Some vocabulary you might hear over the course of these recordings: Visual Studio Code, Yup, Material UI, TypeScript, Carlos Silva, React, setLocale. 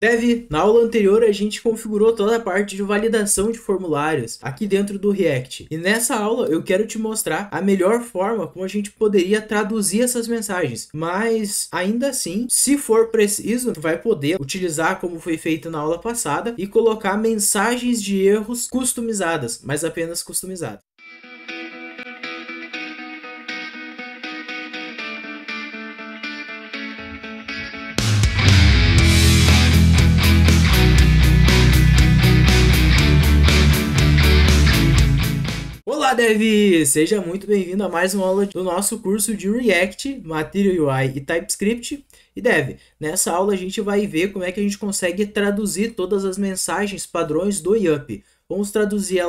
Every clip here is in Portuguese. Dev, na aula anterior a gente configurou toda a parte de validação de formulários aqui dentro do React. E nessa aula eu quero te mostrar a melhor forma como a gente poderia traduzir essas mensagens. Mas ainda assim, se for preciso, tu vai poder utilizar como foi feito na aula passada e colocar mensagens de erros customizadas, mas apenas customizadas. Olá Dev! Seja muito bem-vindo a mais uma aula do nosso curso de React, Material UI e TypeScript. E Dev, nessa aula a gente vai ver como é que a gente consegue traduzir todas as mensagens padrões do Yup. Vamos traduzir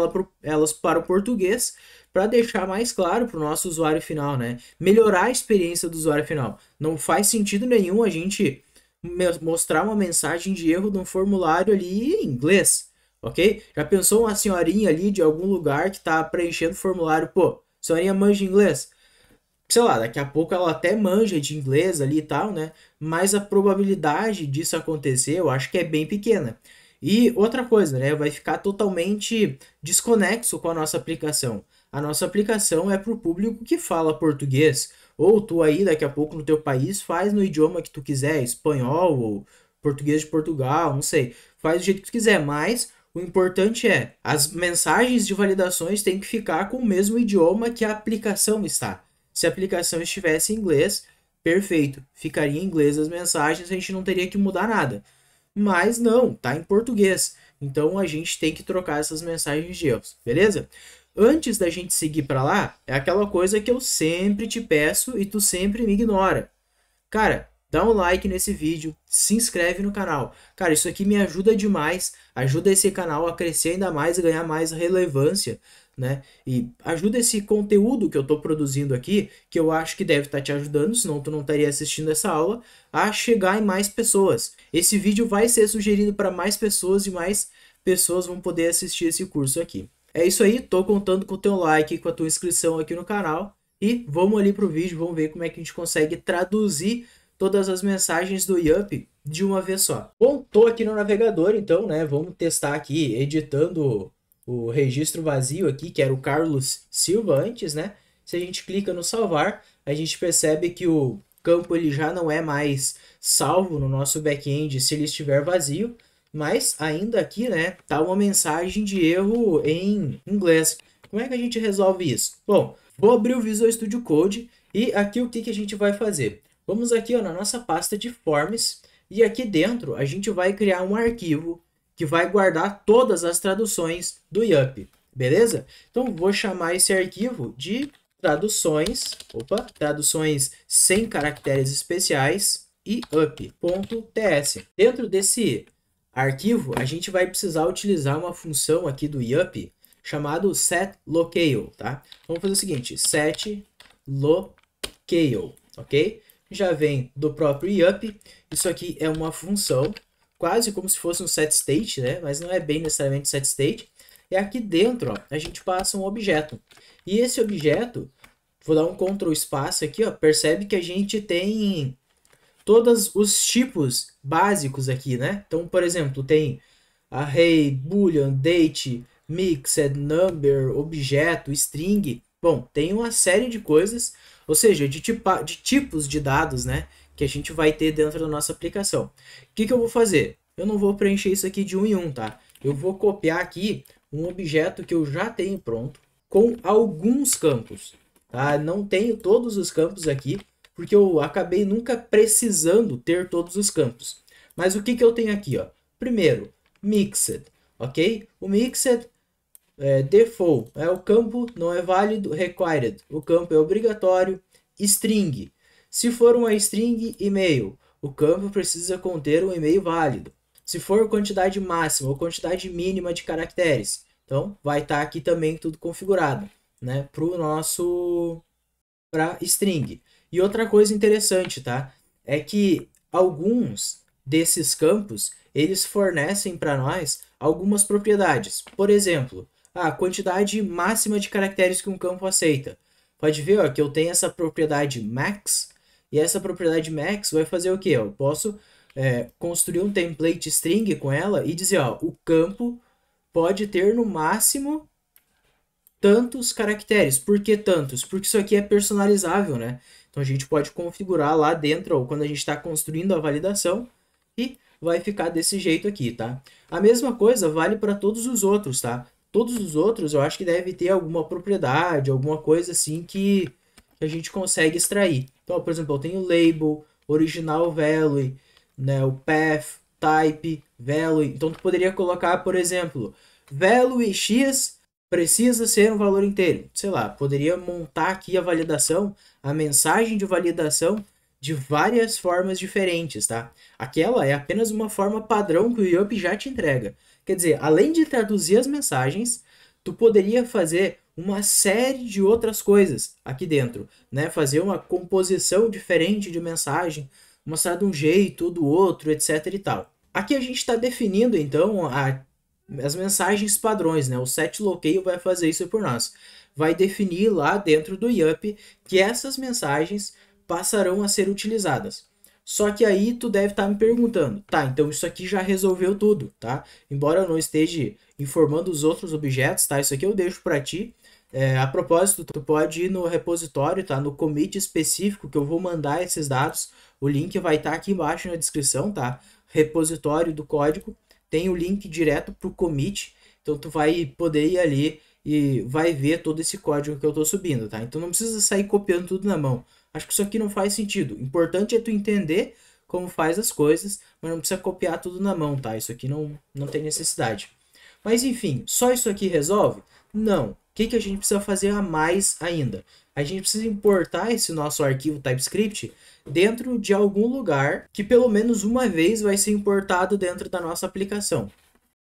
elas para o português para deixar mais claro para o nosso usuário final, né? Melhorar a experiência do usuário final. Não faz sentido nenhum a gente mostrar uma mensagem de erro num formulário ali em inglês. Ok? Já pensou uma senhorinha ali de algum lugar que tá preenchendo o formulário? Pô, senhorinha manja inglês? Sei lá, daqui a pouco ela até manja de inglês ali e tal, né? Mas a probabilidade disso acontecer, eu acho que é bem pequena. E outra coisa, né? Vai ficar totalmente desconexo com a nossa aplicação. A nossa aplicação é para o público que fala português. Ou tu aí, daqui a pouco, no teu país, faz no idioma que tu quiser, espanhol ou português de Portugal, não sei. Faz do jeito que tu quiser, mas... o importante é, as mensagens de validações têm que ficar com o mesmo idioma que a aplicação está. Se a aplicação estivesse em inglês, perfeito, ficaria em inglês as mensagens, a gente não teria que mudar nada. Mas não, tá em português. Então a gente tem que trocar essas mensagens de erros, beleza? Antes da gente seguir para lá, é aquela coisa que eu sempre te peço e tu sempre me ignora. Cara... dá um like nesse vídeo, se inscreve no canal. Cara, isso aqui me ajuda demais, ajuda esse canal a crescer ainda mais, a ganhar mais relevância, né? E ajuda esse conteúdo que eu tô produzindo aqui, que eu acho que deve estar te ajudando, senão tu não estaria assistindo essa aula, a chegar em mais pessoas. Esse vídeo vai ser sugerido para mais pessoas e mais pessoas vão poder assistir esse curso aqui. É isso aí, tô contando com o teu like, com a tua inscrição aqui no canal. E vamos ali pro vídeo, vamos ver como é que a gente consegue traduzir todas as mensagens do Yup de uma vez só. Bom, tô aqui no navegador, então, né? Vamos testar aqui, editando o registro vazio aqui, que era o Carlos Silva antes, né? Se a gente clica no salvar, a gente percebe que o campo ele já não é mais salvo no nosso back-end se ele estiver vazio, mas ainda aqui, né? Tá uma mensagem de erro em inglês. Como é que a gente resolve isso? Bom, vou abrir o Visual Studio Code e aqui o que a gente vai fazer? Vamos aqui, ó, na nossa pasta de Forms e aqui dentro a gente vai criar um arquivo que vai guardar todas as traduções do Yup, beleza? Então vou chamar esse arquivo de traduções sem caracteres especiais e yup.ts. Dentro desse arquivo a gente vai precisar utilizar uma função aqui do Yup chamado setLocale, tá? Vamos fazer o seguinte, setLocale, ok? Já vem do próprio Yup. Isso aqui é uma função, quase como se fosse um setState, né? Mas não é bem necessariamente setState. E aqui dentro, ó, a gente passa um objeto. E esse objeto, vou dar um Ctrl espaço aqui, ó, percebe que a gente tem todos os tipos básicos aqui, né? Então, por exemplo, tem array, boolean, date, mixed, number, objeto, string. Bom, tem uma série de coisas, ou seja, de tipos de dados, né, que a gente vai ter dentro da nossa aplicação. O que eu vou fazer? Eu não vou preencher isso aqui de um em um, tá? Eu vou copiar aqui um objeto que eu já tenho pronto com alguns campos, tá? Não tenho todos os campos aqui, porque eu acabei nunca precisando ter todos os campos. Mas o que eu tenho aqui, ó? Primeiro, mixed, ok? O mixed... default é o campo, não é válido, required, o campo é obrigatório, string, se for uma string e-mail, o campo precisa conter um e-mail válido, se for quantidade máxima ou quantidade mínima de caracteres, então vai estar aqui também tudo configurado, né, para string. E outra coisa interessante, tá, é que alguns desses campos, eles fornecem para nós algumas propriedades, por exemplo, a quantidade máxima de caracteres que um campo aceita. Pode ver, ó, que eu tenho essa propriedade max, e essa propriedade max vai fazer o quê? Eu posso construir um template string com ela e dizer, ó, o campo pode ter no máximo tantos caracteres. Por que tantos? Porque isso aqui é personalizável, né? Então a gente pode configurar lá dentro, ou quando a gente está construindo a validação, e vai ficar desse jeito aqui, tá? A mesma coisa vale para todos os outros, tá? Todos os outros eu acho que deve ter alguma propriedade, alguma coisa assim que a gente consegue extrair. Então, por exemplo, eu tenho label, original value, né, o path, type, value. Então tu poderia colocar, por exemplo, value x precisa ser um valor inteiro. Sei lá, poderia montar aqui a validação, a mensagem de validação de várias formas diferentes, tá? Aquela é apenas uma forma padrão que o Yup já te entrega. Quer dizer, além de traduzir as mensagens, tu poderia fazer uma série de outras coisas aqui dentro, né? Fazer uma composição diferente de mensagem, mostrar de um jeito, do outro, etc e tal. Aqui a gente está definindo, então, as mensagens padrões, né? O setLocale vai fazer isso por nós. Vai definir lá dentro do Yup que essas mensagens passarão a ser utilizadas. Só que aí tu deve estar me perguntando, tá, então isso aqui já resolveu tudo, tá? Embora eu não esteja informando os outros objetos, tá? Isso aqui eu deixo para ti. A propósito, tu pode ir no repositório, tá? No commit específico que eu vou mandar esses dados. O link vai estar aqui embaixo na descrição, tá? Repositório do código. Tem o link direto pro commit. Então tu vai poder ir ali e vai ver todo esse código que eu tô subindo, tá? Então não precisa sair copiando tudo na mão. Acho que isso aqui não faz sentido. O importante é tu entender como faz as coisas, mas não precisa copiar tudo na mão, tá? Isso aqui não tem necessidade. Mas enfim, só isso aqui resolve? Não. O que a gente precisa fazer a mais ainda? A gente precisa importar esse nosso arquivo TypeScript dentro de algum lugar que pelo menos uma vez vai ser importado dentro da nossa aplicação.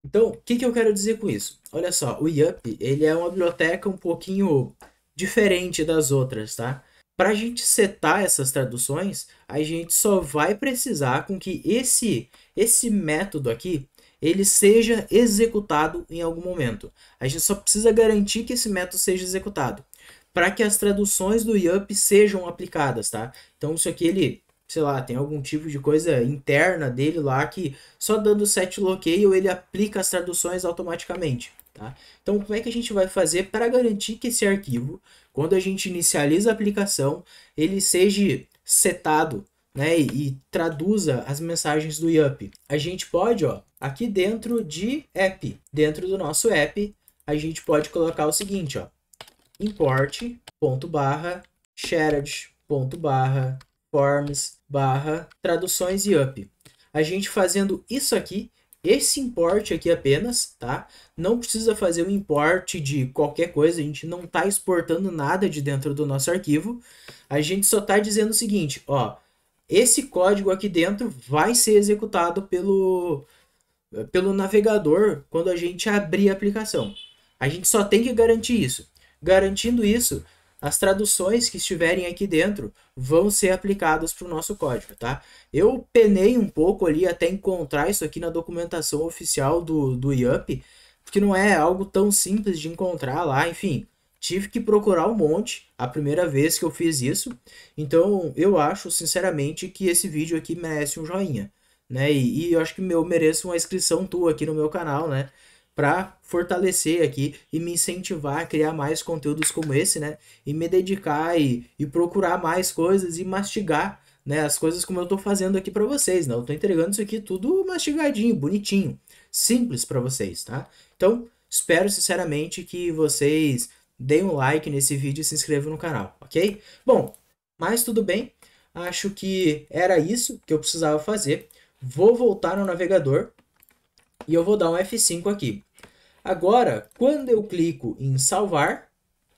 Então, o que eu quero dizer com isso? Olha só, o Yup, ele é uma biblioteca um pouquinho diferente das outras, tá? Para a gente setar essas traduções, a gente só vai precisar com que esse método aqui, ele seja executado em algum momento. A gente só precisa garantir que esse método seja executado, para que as traduções do Yup sejam aplicadas, tá? Então isso aqui, ele, sei lá, tem algum tipo de coisa interna dele lá que só dando o setLocale ele aplica as traduções automaticamente. Tá? Então, como é que a gente vai fazer para garantir que esse arquivo, quando a gente inicializa a aplicação, ele seja setado, né, e traduza as mensagens do Yup? A gente pode, ó, aqui dentro de app, dentro do nosso app, a gente pode colocar o seguinte, ó, import.shared.forms/traduções Yup. A gente fazendo isso aqui, esse import aqui apenas, tá? Não precisa fazer um import de qualquer coisa, a gente não tá exportando nada de dentro do nosso arquivo. A gente só tá dizendo o seguinte, ó, esse código aqui dentro vai ser executado pelo navegador quando a gente abrir a aplicação. A gente só tem que garantir isso. Garantindo isso, as traduções que estiverem aqui dentro vão ser aplicadas para o nosso código, tá? Eu penei um pouco ali até encontrar isso aqui na documentação oficial do Yup, porque não é algo tão simples de encontrar lá, enfim. Tive que procurar um monte a primeira vez que eu fiz isso. Então, eu acho, sinceramente, que esse vídeo aqui merece um joinha, né? E eu acho que eu mereço uma inscrição tua aqui no meu canal, né? Para fortalecer aqui e me incentivar a criar mais conteúdos como esse, né? E me dedicar e procurar mais coisas e mastigar, né, as coisas como eu tô fazendo aqui para vocês, né? Eu tô entregando isso aqui tudo mastigadinho, bonitinho, simples para vocês, tá? Então, espero sinceramente que vocês deem um like nesse vídeo e se inscrevam no canal, ok? Bom, mas tudo bem. Acho que era isso que eu precisava fazer. Vou voltar no navegador. E eu vou dar um F5 aqui. Agora, quando eu clico em salvar,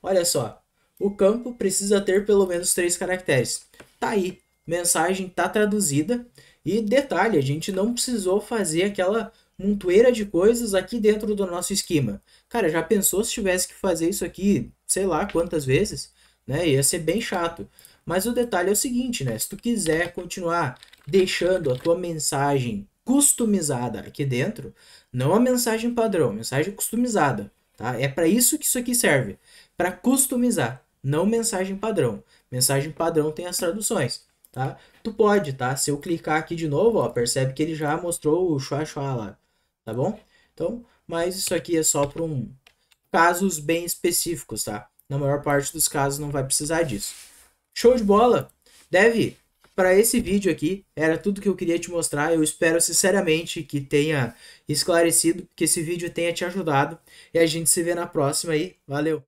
olha só, o campo precisa ter pelo menos 3 caracteres. Tá aí, mensagem tá traduzida. E detalhe, a gente não precisou fazer aquela montoeira de coisas aqui dentro do nosso esquema. Cara, já pensou se tivesse que fazer isso aqui, sei lá quantas vezes, né? Ia ser bem chato. Mas o detalhe é o seguinte, né? Se tu quiser continuar deixando a tua mensagem customizada aqui dentro, não a mensagem padrão, a mensagem customizada, tá? É para isso que isso aqui serve, para customizar, não mensagem padrão. Mensagem padrão tem as traduções. tá? Tu pode, tá? Se eu clicar aqui de novo, ó, percebe que ele já mostrou o chua-chua lá, tá bom? Então, mas isso aqui é só para casos bem específicos, tá? Na maior parte dos casos não vai precisar disso. Show de bola! Deve... Para esse vídeo aqui, era tudo que eu queria te mostrar. Eu espero sinceramente que tenha esclarecido, que esse vídeo tenha te ajudado. E a gente se vê na próxima aí. Valeu!